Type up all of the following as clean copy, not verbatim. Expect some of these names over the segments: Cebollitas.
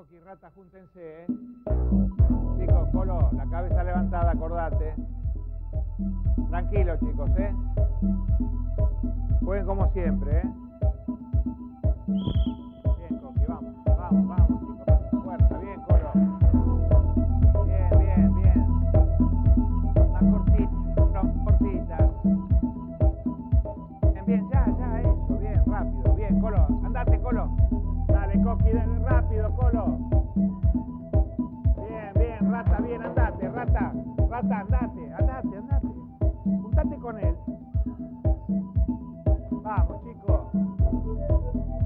Coquirrata, júntense, ¿eh? Chicos, Colo, la cabeza levantada, acordate. Tranquilos, chicos, ¿eh? Jueguen como siempre, ¿eh? Bien, Coqui, vamos, vamos, vamos, chicos. Fuerza, bien, Colo. Bien, bien, bien. Más cortita, no, cortita. Bien, bien, ya, ya, eso, bien, rápido, bien, Colo. Andate, Colo. Dale, Coqui, dale, rápido, Colo. Bien, bien, Rata, bien, andate, Rata. Rata, andate, andate, andate. Juntate con él. Vamos, chicos.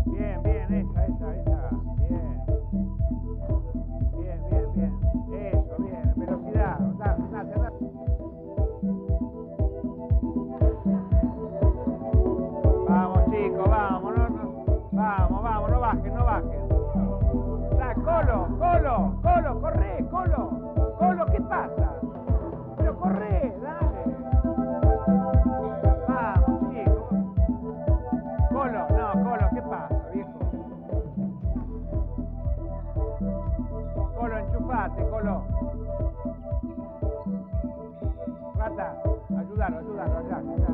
Bien, bien, esa, esa, esa. Bien. Bien, bien, bien. Eso, bien. Velocidad. Andate, andate, andate. Vamos, chicos, vamos. No, no. Vamos, vamos, no bajen, no bajen. Da, Colo, Colo, Colo, corre, Colo. Colo, ¿qué pasa? Pero corre, dale. Vamos, chicos. Colo, no, Colo, ¿qué pasa, viejo? Colo, enchufate, Colo. Rata, ayúdalo, ayúdalo, allá, allá, allá.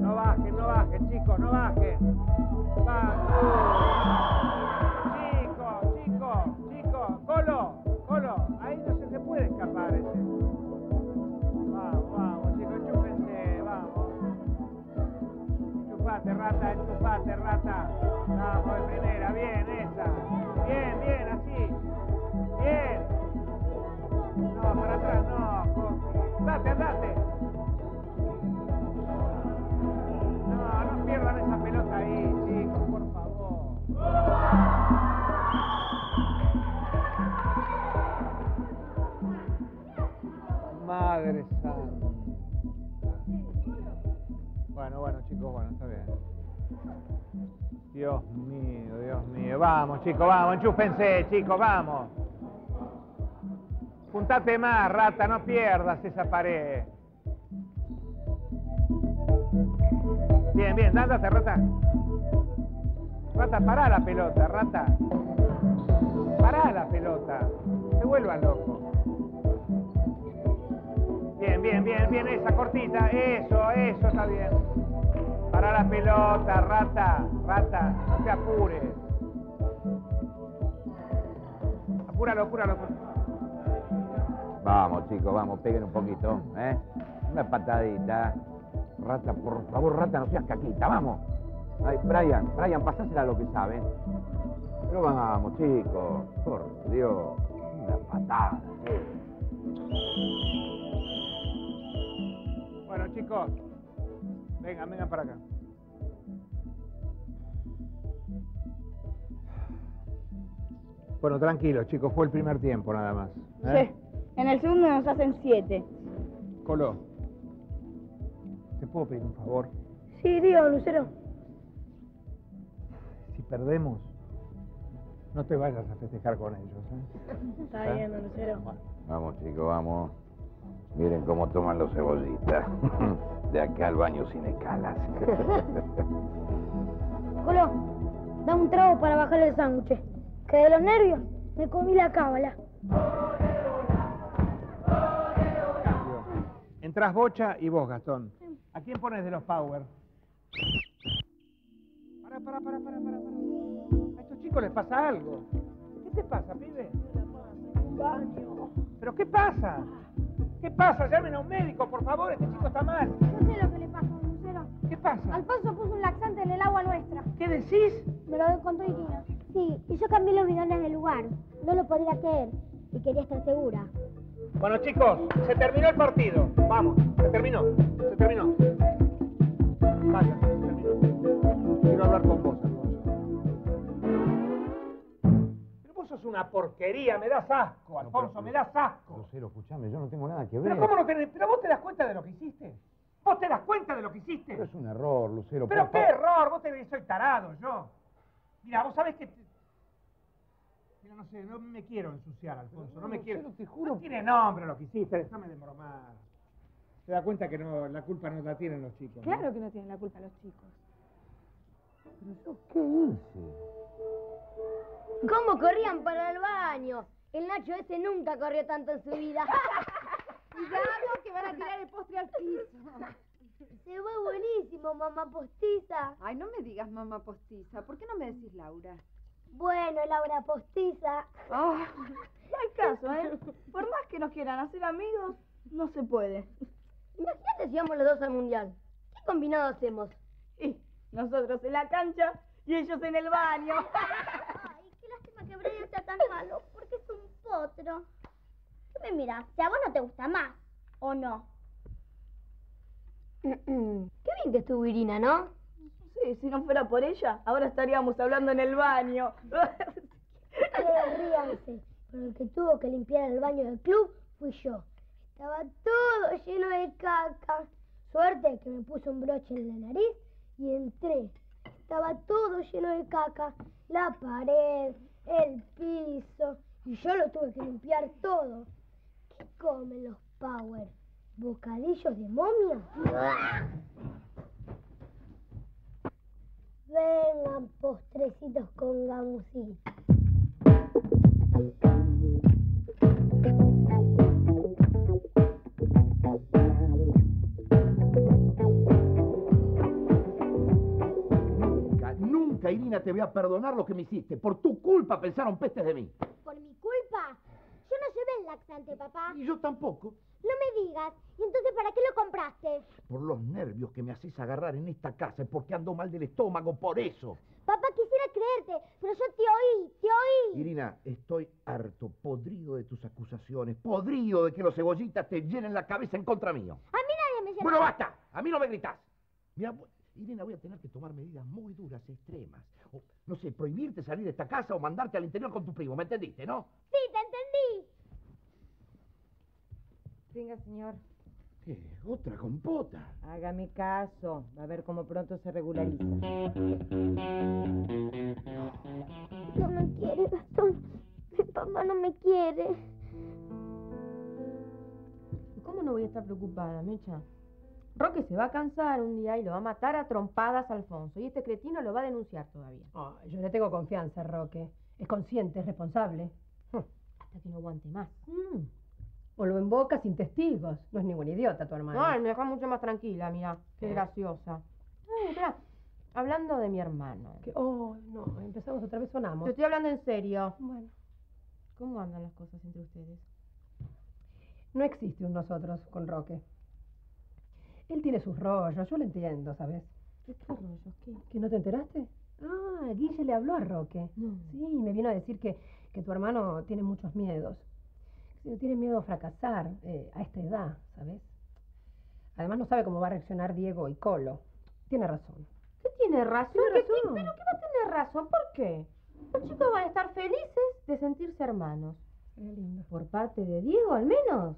No bajen, no bajen, chicos, no bajen. Vamos. Colo, Colo, ahí no se te puede escapar ese. Vamos, vamos, chicos, enchúfense, vamos. Enchufate, Rata. Vamos, de primera, bien, esa. Bien, bien, así. Bien. No, para atrás, no, Coqui. Date, date. No, no pierdan esa pelota ahí, chicos, por favor. Madre santa. Bueno, chicos, bueno, está bien. Dios mío, vamos, chicos, vamos, enchúfense, chicos, vamos. Juntate más, Rata, no pierdas esa pared. Bien, bien, andate, Rata. Rata, pará la pelota, Rata. Pará la pelota, se vuelvan locos. Bien, bien, bien, bien, esa cortita, eso, está bien. Para la pelota, Rata, no te apures. Apúralo. Vamos, chicos, vamos, peguen un poquito, ¿eh? Una patadita. Rata, por favor, Rata, no seas caquita, vamos. Ay, Brian, pasásela a lo que sabe. Pero vamos, chicos, por Dios, una patada, ¿sí? Bueno, chicos, vengan para acá. Bueno, tranquilos, chicos, fue el primer tiempo nada más, ¿eh? Sí, en el segundo nos hacen 7. Colo, ¿te puedo pedir un favor? Sí, digo, Lucero. Si perdemos, no te vayas a festejar con ellos, ¿eh? Está bien, Lucero. Bueno. Vamos, chicos, vamos. Miren cómo toman los cebollitas. De acá al baño sin escalas. Colo, da un trago para bajar el sándwich. Que de los nervios me comí la cábala. Entrás Bocha y vos, Gastón. ¿A quién pones de los Power? Pará. A estos chicos les pasa algo. ¿Qué te pasa, pibe? Baño. ¿Pero qué pasa? ¿Qué pasa? Llamen a un médico, por favor, este chico está mal. Yo sé lo que le pasa, Lucero. ¿Qué pasa? Alfonso puso un laxante en el agua nuestra. ¿Qué decís? Me lo encontró Irina. Sí, y yo cambié los bidones del lugar. No lo podía creer y quería estar segura. Bueno, chicos, se terminó el partido. Vamos, se terminó. Vaya, se terminó. Quiero hablar con vos, Alfonso. Sos una porquería, me das asco, Alfonso, pero, me das asco. Lucero, escuchame, yo no tengo nada que ver. Pero cómo no tenés, pero vos te das cuenta de lo que hiciste. Pero es un error, Lucero. Pero qué error, vos te ves, soy tarado yo. Mira, vos sabés que... Mira, no sé, no me quiero ensuciar, Alfonso, no me quiero... Te juro... No tiene nombre lo que hiciste, déjame de bromar. se da cuenta que no, la culpa no la tienen los chicos. Claro, ¿no? Que no tienen la culpa los chicos. ¿Pero yo qué hice? ¿Cómo corrían para el baño? El Nacho ese nunca corrió tanto en su vida. Cuidado que van a tirar el postre al piso. Se fue buenísimo, mamá postiza. Ay, no me digas mamá postiza. ¿Por qué no me decís Laura? Bueno, Laura postiza. Oh, no hay caso, ¿eh? Por más que nos quieran hacer amigos, no se puede. Imagínate si vamos los dos al mundial. ¿Qué combinado hacemos? Y nosotros en la cancha y ellos en el baño. Ay, qué lástima que Brian sea tan malo, porque es un potro. ¿Qué me mirás? Si a vos no te gusta más, ¿o no? Qué bien que estuvo Irina, ¿no? Sí, si no fuera por ella, ahora estaríamos hablando en el baño. Ríanse, pero el que tuvo que limpiar el baño del club fui yo. Estaba todo lleno de caca. Suerte que me puse un broche en la nariz y entré. Estaba todo lleno de caca. La pared, el piso. Y yo lo tuve que limpiar todo. ¿Qué comen los Power? ¿Bocadillos de momia? Vengan, postrecitos con gamusita. Nunca, nunca, Irina, te voy a perdonar lo que me hiciste. Por tu culpa pensaron pestes de mí. ¿Por mi culpa? Yo no llevé el laxante, papá. Y yo tampoco. No me digas. ¿Y entonces para qué lo compraste? Por los nervios que me haces agarrar en esta casa, es porque ando mal del estómago, por eso. Papá, quisiera creerte, pero yo te oí, Irina, estoy harto, podrido de tus acusaciones, podrido de que los cebollitas te llenen la cabeza en contra mío. A mí nadie me llenó. Bueno, basta. A mí no me gritás. Mira, Irina, voy a tener que tomar medidas muy duras, extremas. O, no sé, prohibirte salir de esta casa o mandarte al interior con tu primo, ¿me entendiste, no? Sí, te entendí. Venga, señor. ¿Qué? ¿Otra compota? Hágame caso. Va a ver cómo pronto se regulariza. No me quiere, Gastón. Mi papá no me quiere. ¿Cómo no voy a estar preocupada, Mecha? Roque se va a cansar un día y lo va a matar a trompadas a Alfonso. Y este cretino lo va a denunciar todavía. Oh, yo le tengo confianza, Roque. Es consciente, es responsable. Hasta que no aguante más. O lo emboca sin testigos. No es ningún idiota tu hermano. Ay, me deja mucho más tranquila, mira. Qué graciosa. Ay, mira, hablando de mi hermano. ¿Qué? Oh, no, empezamos otra vez, sonamos. Te estoy hablando en serio. Bueno. ¿Cómo andan las cosas entre ustedes? No existe un nosotros con Roque. Él tiene sus rollos, yo lo entiendo, ¿sabes? ¿Qué rollos? ¿Qué? ¿Que no te enteraste? Ah, Guille le habló a Roque. No. Sí, me vino a decir que tu hermano tiene muchos miedos. Tiene miedo a fracasar a esta edad, ¿sabes? Además no sabe cómo va a reaccionar Diego y Colo. Tiene razón. ¿Qué tiene razón? ¿Pero qué va a tener razón? ¿Por qué? Los chicos van a estar felices de sentirse hermanos. Qué lindo. Por parte de Diego, al menos.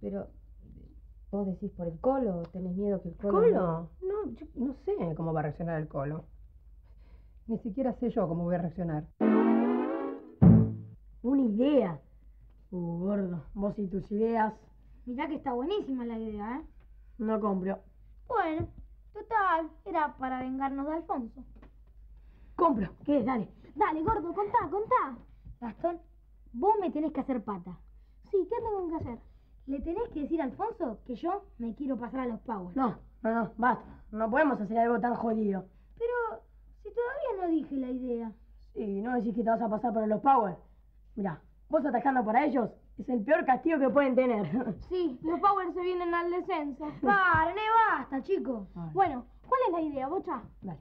Pero, ¿vos decís por el Colo? ¿Tenés miedo que el Colo...? ¿Colo? No, yo no sé cómo va a reaccionar el Colo. Ni siquiera sé yo cómo voy a reaccionar. Una idea. Gordo, vos y tus ideas. Mirá que está buenísima la idea, ¿eh? No compro. Bueno, total, era para vengarnos de Alfonso. Compro. ¿Qué? Dale. Dale, gordo, contá, contá. Gastón, vos me tenés que hacer pata. Sí, ¿qué tengo que hacer? Le tenés que decir a Alfonso que yo me quiero pasar a los Power. No, basta. No podemos hacer algo tan jodido. Pero si todavía no dije la idea. Sí, no decís que te vas a pasar para los Power. Mirá, vos atajando para ellos es el peor castigo que pueden tener. Sí, los Power se vienen al descenso. ¡Paren, basta, chicos! Bueno, ¿cuál es la idea, Bocha? Dale.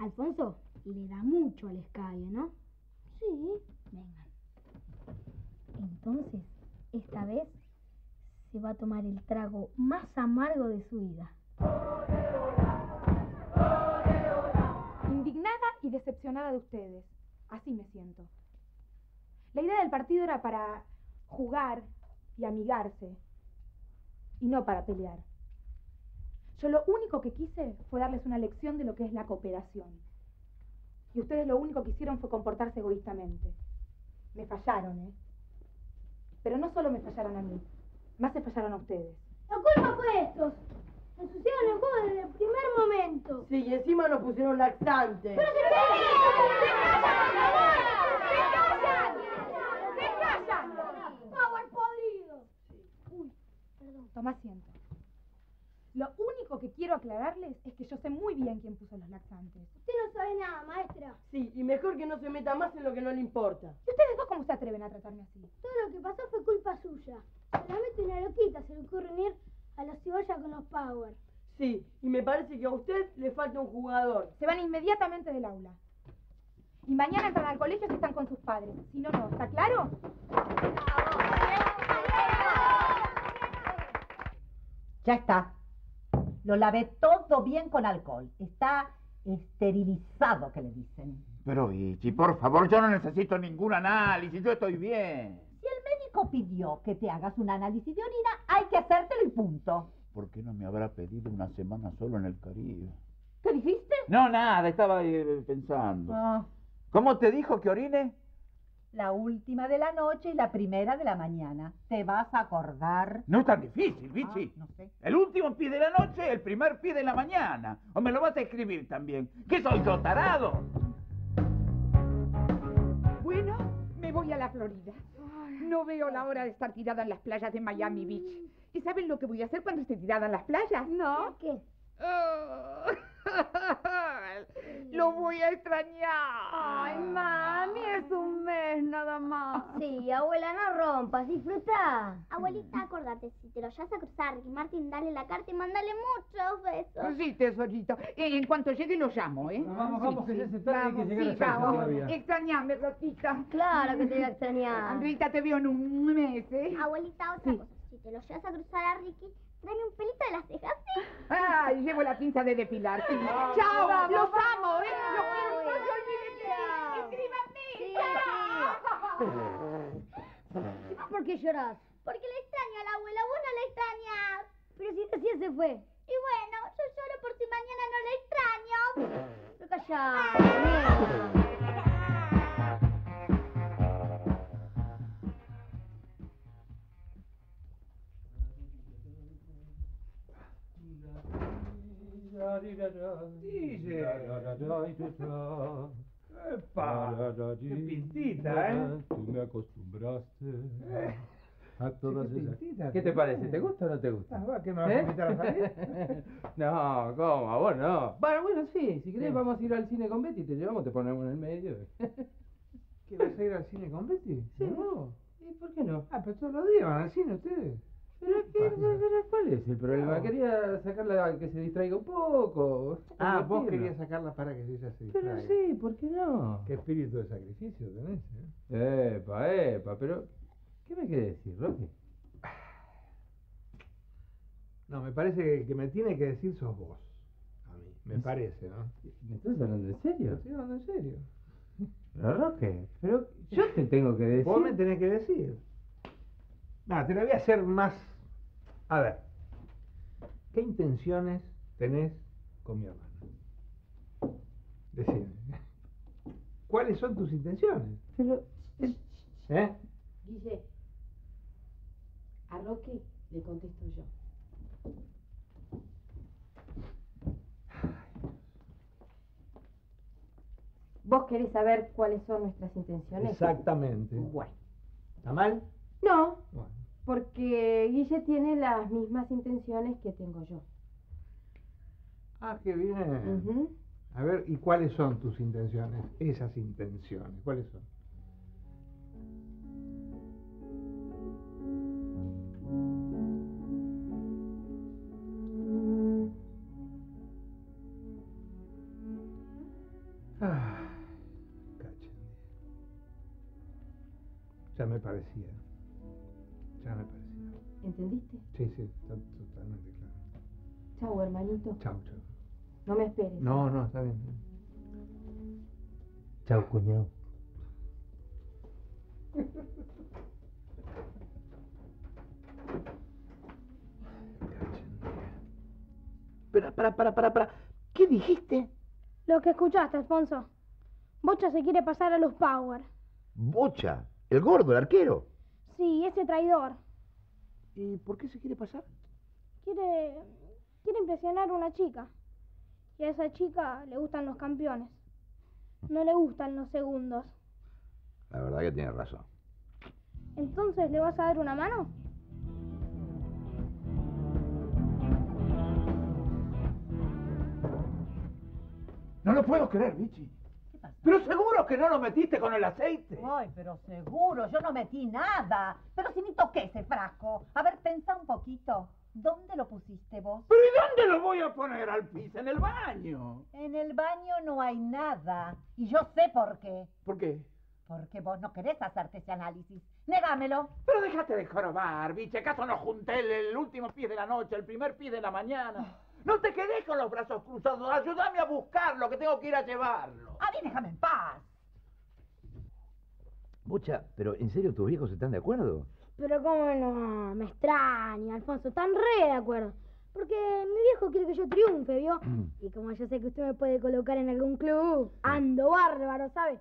Alfonso le da mucho al escabio, ¿no? Sí. Venga. Entonces, esta vez se va a tomar el trago más amargo de su vida. Indignada y decepcionada de ustedes. Así me siento. La idea del partido era para jugar y amigarse, y no para pelear. Yo lo único que quise fue darles una lección de lo que es la cooperación. Y ustedes lo único que hicieron fue comportarse egoístamente. Me fallaron, ¿eh? Pero no solo me fallaron a mí, más se fallaron a ustedes. La culpa fue de estos. Ensuciaron el juego desde el primer momento. Sí, y encima nos pusieron laxantes. ¡Pero se callan! ¡Se callan! ¡Power podrido! Uy, perdón. Toma asiento. Lo único que quiero aclararles es que yo sé muy bien quién puso los laxantes. Usted no sabe nada, maestra. Sí, y mejor que no se meta más en lo que no le importa. ¿Y ustedes dos cómo se atreven a tratarme así? Todo lo que pasó fue culpa suya. Solamente una loquita se le ocurre unir a los Cebollas con los Power. Sí, y me parece que a usted le falta un jugador. Se van inmediatamente del aula. Y mañana entran al colegio si están con sus padres. Si no, no. ¿Está claro? Ya está. Lo lavé todo bien con alcohol. Está esterilizado, que le dicen. Pero, Vichy, por favor, yo no necesito ningún análisis. Yo estoy bien. Si el médico pidió que te hagas un análisis de orina, hay que hacértelo y punto. ¿Por qué no me habrá pedido una semana solo en el Caribe? ¿Qué dijiste? No, nada. Estaba pensando. Oh. ¿Cómo te dijo que orine? La última de la noche y la primera de la mañana. ¿Te vas a acordar? No es tan difícil, Vichy. No sé. El último pie de la noche, el primer pie de la mañana. ¿O me lo vas a escribir también? ¿Qué soy yo, tarado? Bueno, me voy a la Florida. No veo la hora de estar tirada en las playas de Miami Beach. ¿Y saben lo que voy a hacer cuando esté tirada en las playas? No. ¿Qué? Oh. Lo voy a extrañar. Ay, mami, es un mes nada más. Sí, abuela, no rompas, disfruta. Abuelita, acordate, si te lo vas a cruzar, Martín, dale la carta y mándale muchos besos. Sí, tesorito. En cuanto llegue lo llamo, ¿eh? No, vamos, sí, vamos, que ya se tarde, vamos, que sí, vamos. Extrañame, Rosita. Claro que te voy a extrañar. Rita, te veo en un mes, ¿eh? Abuelita, otra cosa. Si te lo llevas a cruzar a Ricky, dame un pelito de las cejas, ¿sí? Ay, llevo la pinza de depilar, sí. No, chao, vamos, los amo, ¿eh? Los quiero, no se olviden de mí. ¡Escríbanme! Sí, sí. ¿Por qué lloras? Porque la extraño a la abuela, vos no la extrañas. Pero si recién se fue. Y bueno, yo lloro por si mañana no la extraño. No callás. ¡Epa! ¡Qué pintita, eh! Tú me acostumbraste a todas esas... ¿Qué te parece? ¿Te gusta o no te gusta? ¿Qué me vas a invitar a salir? No, ¿cómo? ¿A vos no? Bueno, sí, si querés vamos a ir al cine con Betty. Te llevamos, te ponemos en el medio. ¿Qué, vas a ir al cine con Betty? Sí. ¿Y por qué no? Ah, pero todos los días van al cine ustedes. ¿Pero cuál es el problema? Quería sacarla que se distraiga un poco. Ah, vos querías sacarla para que ella se distraiga. Pero sí, ¿por qué no? Qué espíritu de sacrificio tenés, ¿eh? Epa, pero... ¿Qué me quiere decir, Roque? No, me parece que me tiene que decir sos vos. A mí, me parece, ¿no? ¿Me estás hablando en serio? Estoy hablando en serio. Pero, Roque, pero yo te tengo que decir... Vos me tenés que decir. No, te lo voy a hacer más... A ver, ¿qué intenciones tenés con mi hermana? Decime, ¿cuáles son tus intenciones? Pero... Guille, a Roque le contesto yo. ¿Vos querés saber cuáles son nuestras intenciones? Exactamente. Bueno. ¿Está mal? No. Bueno. Porque Guille tiene las mismas intenciones que tengo yo. Ah, qué bien. A ver, ¿y cuáles son tus intenciones? Esas intenciones, ¿cuáles son? Ah, cachen. Ya me parecía. Ya me parecía. ¿Entendiste? Sí, está totalmente claro. Chau, hermanito. Chau, chau. No me esperes. No, está bien. Chau, cuñado. Espera, para. ¿Qué dijiste? Lo que escuchaste, Alfonso. Bocha se quiere pasar a los Power. ¿Bocha? ¿El gordo, el arquero? Sí, ese traidor. ¿Y por qué se quiere pasar? Quiere impresionar a una chica. Y a esa chica le gustan los campeones. No le gustan los segundos. La verdad que tiene razón. ¿Entonces le vas a dar una mano? No lo puedo creer, Michi. ¿Qué pasa? Pero seguro que no lo metiste con el aceite. Ay, pero seguro, yo no metí nada. Pero si ni toqué ese frasco. A ver, pensá un poquito. ¿Dónde lo pusiste vos? ¿Pero y dónde lo voy a poner, al piso? En el baño. En el baño no hay nada. Y yo sé por qué. ¿Por qué? Porque vos no querés hacerte ese análisis. ¡Negámelo! Pero déjate de jorobar, biche. ¿Acaso no junté el último pie de la noche, el primer pie de la mañana? No te quedes con los brazos cruzados. Ayúdame a buscarlo, que tengo que ir a llevarlo. A mí déjame en paz. Bocha, pero ¿en serio tus viejos están de acuerdo? Pero cómo no, me extraña, Alfonso, están re de acuerdo. Porque mi viejo quiere que yo triunfe, ¿vio? Y como yo sé que usted me puede colocar en algún club, ando bárbaro, ¿sabe?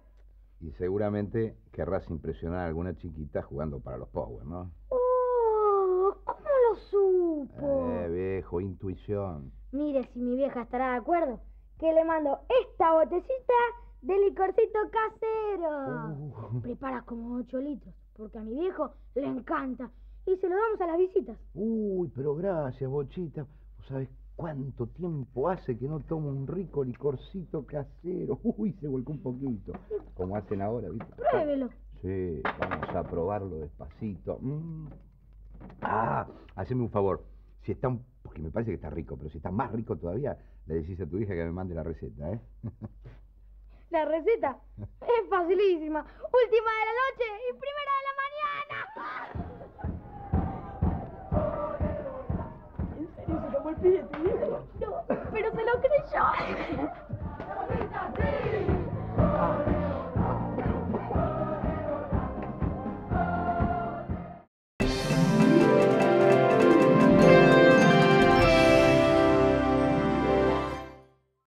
Y seguramente querrás impresionar a alguna chiquita jugando para los Power, ¿no? ¡Oh! ¿Cómo lo supo? Viejo, intuición. Mire, si mi vieja estará de acuerdo, que le mando esta botellita de licorcito casero. Prepara como 8 litros. Porque a mi viejo le encanta. Y se lo damos a las visitas. Uy, pero gracias, Bochita. ¿Vos sabés cuánto tiempo hace que no tomo un rico licorcito casero? Uy, se volcó un poquito. Como hacen ahora, ¿viste? Pruébelo. Sí, vamos a probarlo despacito. Ah, haceme un favor. Si está un... porque me parece que está rico, pero si está más rico todavía, le decís a tu hija que me mande la receta, ¿eh? La receta es facilísima. Última de la noche y primera de la mañana. ¿En serio se tomó el pie? No, pero se lo creyó.